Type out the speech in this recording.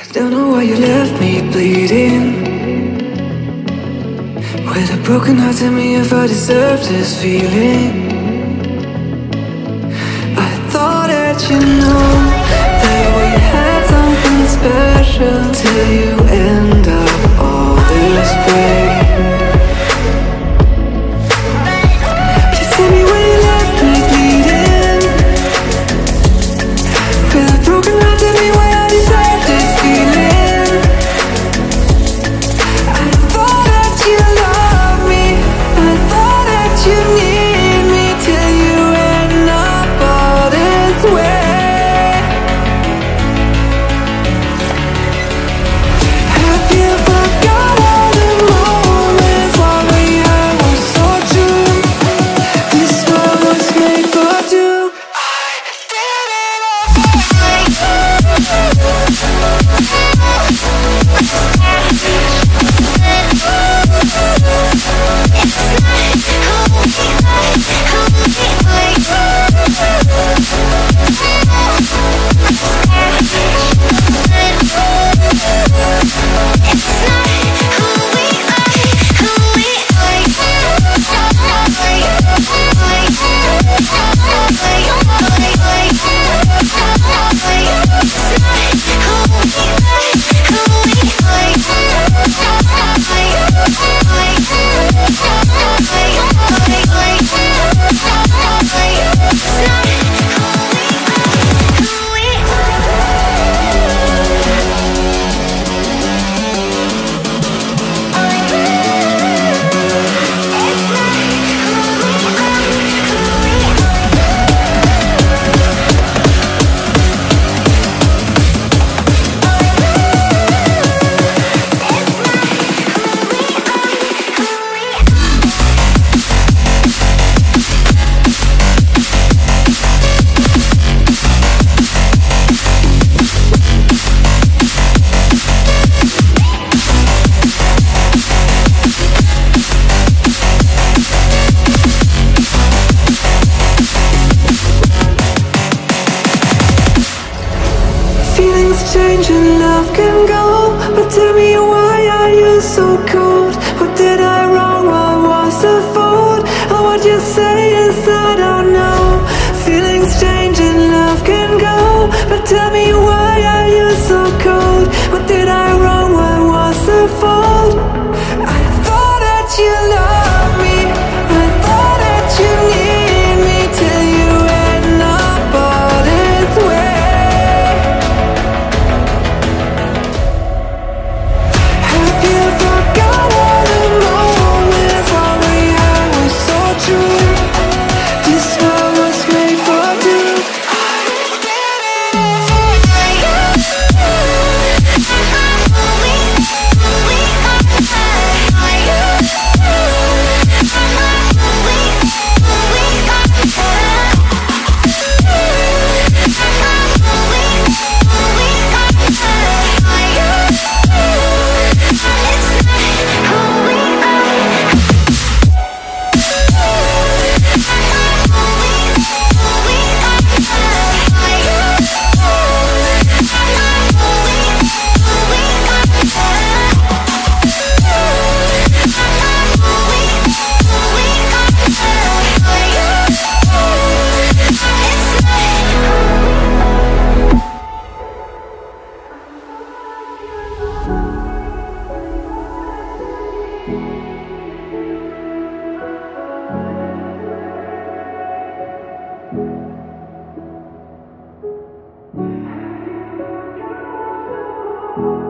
I don't know why you left me bleeding with a broken heart. Tell me if I deserve this feeling. I thought that you knew that we had something special till you end up all this way. Please tell me why you left me bleeding with a broken heart. Tell me why. Feelings change and love can go, but tell me why are you so cold? What did I wrong? What was the fault? And what you say is I don't know. Feelings change and love can go, but tell me why are you so cold? What did I wrong? What was the fault? I thought that you loved me, I thought that you needed me.